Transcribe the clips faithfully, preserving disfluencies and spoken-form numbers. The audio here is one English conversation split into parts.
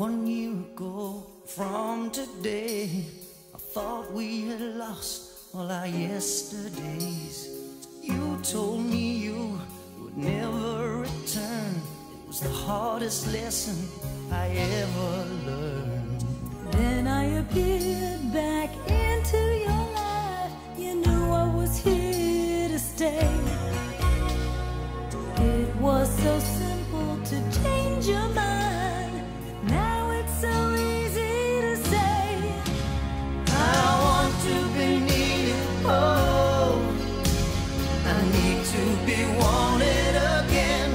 One year ago from today, I thought we had lost all our yesterdays. You told me you would never return. It was the hardest lesson I ever learned. Then I appeared back into your life. You knew I was here to stay. It was so simple to change your mind. Now it's so easy to say. I want to be needed, oh, I need to be wanted again.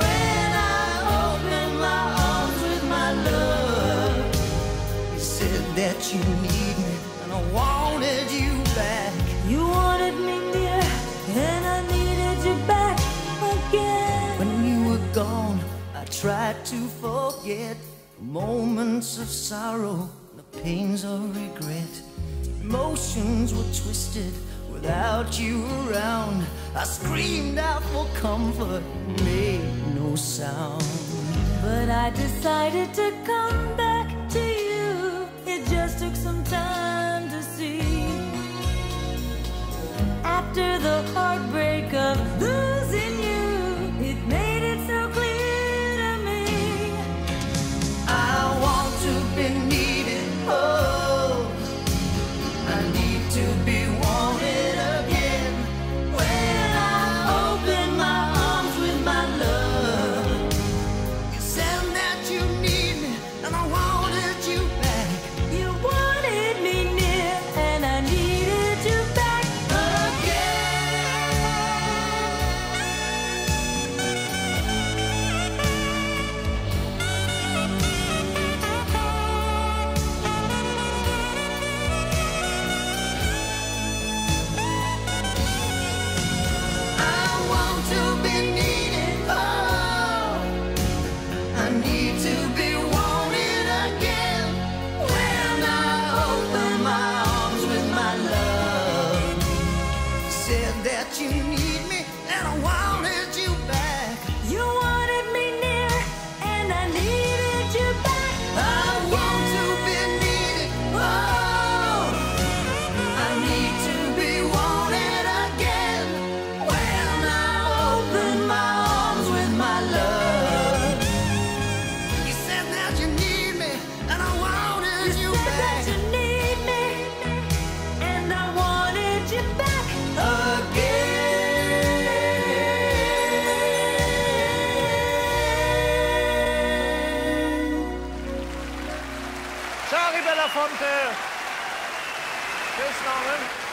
When I open my arms with my love, you said that you need me, and I wanted you back. You wanted me near, and I needed you back again. When you were gone, I tried to forget the moments of sorrow, the pains of regret. Emotions were twisted without you around. I screamed out for comfort, made no sound. But I decided to come back to you. It just took some time to see. After the heartbreak of losing you, Shari Belafonte, Chris Norman.